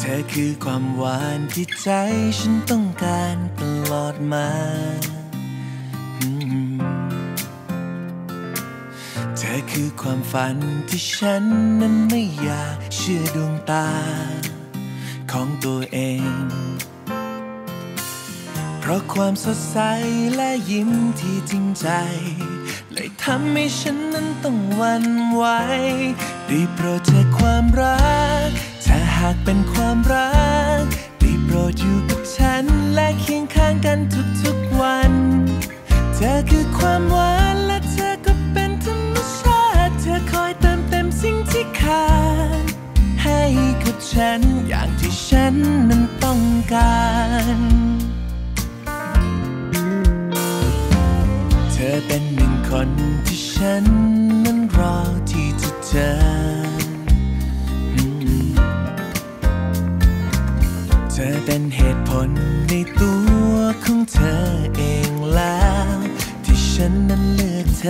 เธอคือความหวานที่ใจฉันต้องการตลอดมาเธอคือความฝันที่ฉันนั้นไม่อยากเชื่อดวงตาของตัวเองเพราะความสดใสและยิ้มที่จริงใจเลยทำให้ฉันนั้นต้องหวั่นไหวได้โปรดเธอความรักถ้าหากเป็นความรักได้โปรดอยู่กับฉันและเคียงข้างกันทุกๆวันเธอคือความหวานและเธอก็เป็นธรรมชาติเธอคอยเติมเต็มสิ่งที่ขาดให้กับฉันอย่างที่ฉันนั้นต้องการเธอเป็นหนึ่งคนที่ฉันนั้นรอที่จะเจอเธอเป็นเหตุผลในตัวของเธอเองแล้วที่ฉันนั้นเลือกเธ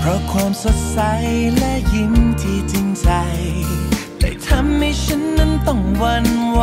อ เพราะความสดใสและยิ้มที่จริงใจแต่ทำให้ฉันนั้นต้องหวั่นไหว